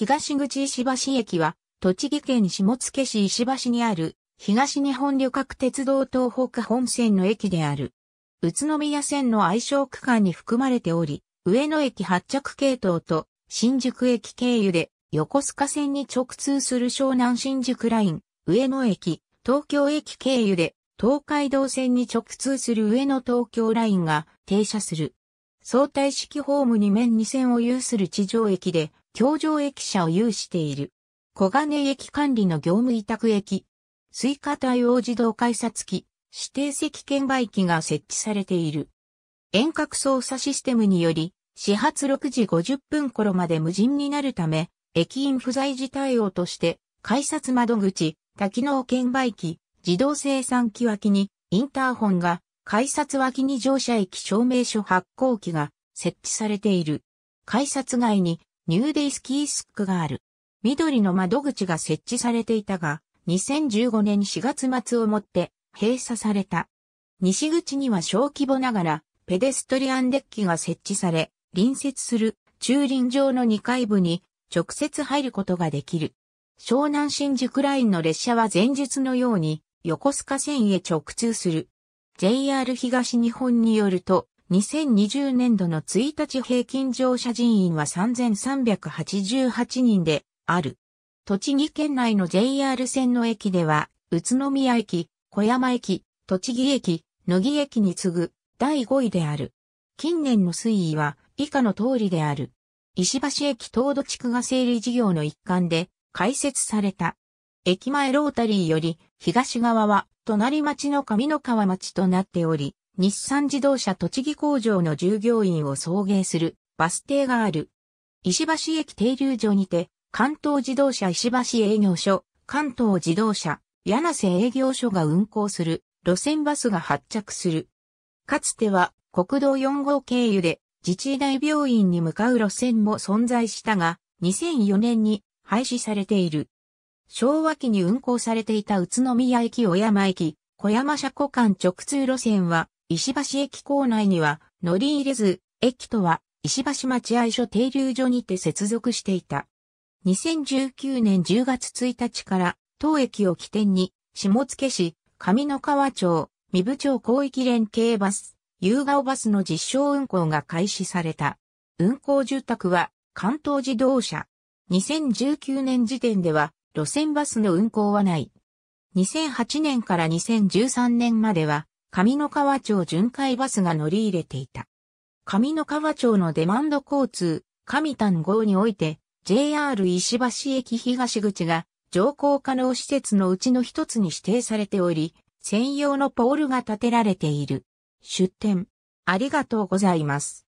東口石橋駅は、栃木県下野市石橋にある、東日本旅客鉄道東北本線の駅である。宇都宮線の愛称区間に含まれており、上野駅発着系統と、新宿駅経由で、横須賀線に直通する湘南新宿ライン、上野駅、東京駅経由で、東海道線に直通する上野東京ラインが停車する。相対式ホーム2面2線を有する地上駅で、橋上駅舎を有している。小金井駅管理の業務委託駅。Suica対応自動改札機、指定席券売機が設置されている。遠隔操作システムにより、始発6時50分頃まで無人になるため、駅員不在時対応として、改札窓口、多機能券売機、自動精算機脇に、インターホンが、改札脇に乗車駅証明書発行機が設置されている。改札外に、ニューデイスキースクがある。緑の窓口が設置されていたが、2015年4月末をもって、閉鎖された。西口には小規模ながら、ペデストリアンデッキが設置され、隣接する駐輪場の2階部に、直接入ることができる。湘南新宿ラインの列車は前述のように横須賀線へ直通する。JR 東日本によると2020年度の1日平均乗車人員は3388人である。栃木県内の JR 線の駅では宇都宮駅、小山駅、栃木駅、野木駅に次ぐ第5位である。近年の推移は以下の通りである。石橋駅東戸地区が整理事業の一環で開設された。駅前ロータリーより東側は隣町の上三川町となっており、日産自動車栃木工場の従業員を送迎するバス停がある。石橋駅停留所にて、関東自動車石橋営業所、関東自動車柳瀬営業所が運行する路線バスが発着する。かつては国道4号経由で、自治医大病院に向かう路線も存在したが、2004年に廃止されている。昭和期に運行されていた宇都宮駅小山駅、小山車庫間直通路線は、石橋駅構内には乗り入れず、駅とは石橋待合所停留所にて接続していた。2019年10月1日から、当駅を起点に、下野市、上三川町、壬生町広域連携バス、夕顔バスの実証運行が開始された。運行住宅は関東自動車。2019年時点では路線バスの運行はない。2008年から2013年までは上三川町巡回バスが乗り入れていた。上三川町のデマンド交通、上丹号において JR 石橋駅東口が乗降可能施設のうちの一つに指定されており、専用のポールが建てられている。出店ありがとうございます。